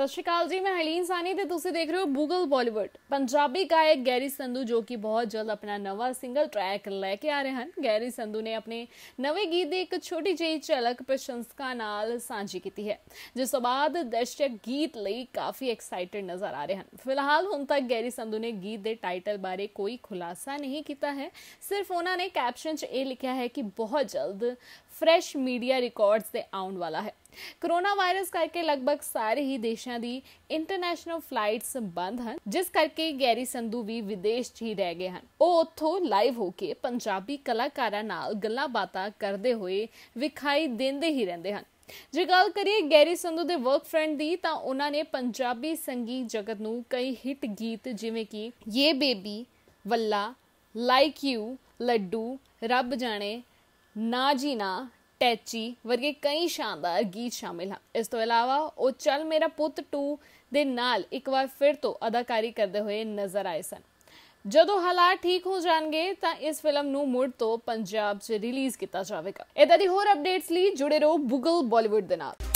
सत श्री अकाल जी, मैं हलीन सानी ते तुसी देख रहे हो गूगल बॉलीवुड। पंजाबी गायक गैरी संधू जो कि बहुत जल्द अपना नवा सिंगल ट्रैक लैके आ रहे हैं। गैरी संधू ने अपने नवे गीत की एक छोटी जी झलक प्रशंसकों नाल सांझी की है, जिस तो बाद दर्शक गीत लिए काफ़ी एक्साइटेड नजर आ रहे हैं। फिलहाल हुण तक गैरी संधू ने गीत के टाइटल बारे कोई खुलासा नहीं किया है, सिर्फ उन्होंने कैप्शन ये लिखा है कि बहुत जल्द फ्रैश मीडिया रिकॉर्ड्स से आने वाला है। कोरोना वायरस करके लगभग सारे ही देशों की इंटरनेशनल फ्लाइट्स बंद हैं, जिस करके गैरी संधू भी विदेश ही रह गए हैं। वह उत्थों लाइव होके पंजाबी कलाकारां नाल गल्लां बातां करदे हुए विखाई देंदे ही रहिंदे हैं। जे गल करिए गैरी संधू के वर्क फ्रेंड की, तो उन्होंने पंजाबी संगीत जगत नूं कई हिट गीत जिवें कि ये बेबी, वल्ला, लाइक यू, लड्डू, रब जाने, ना जी ना, टैची वर्गे कई शानदार गीत शामिल हैं। इस तो अलावा ओ चल मेरा पुत 2 दे नाल एक बार फिर तो अदाकारी करते हुए नजर आए सन। जदों हालात ठीक हो जाएंगे तो इस फिल्म नू मुड़ तो पंजाब च रिलीज़ किया जाएगा। इदां दी होर अपडेट्स लिए जुड़े रहो गूगल बॉलीवुड दे नाल।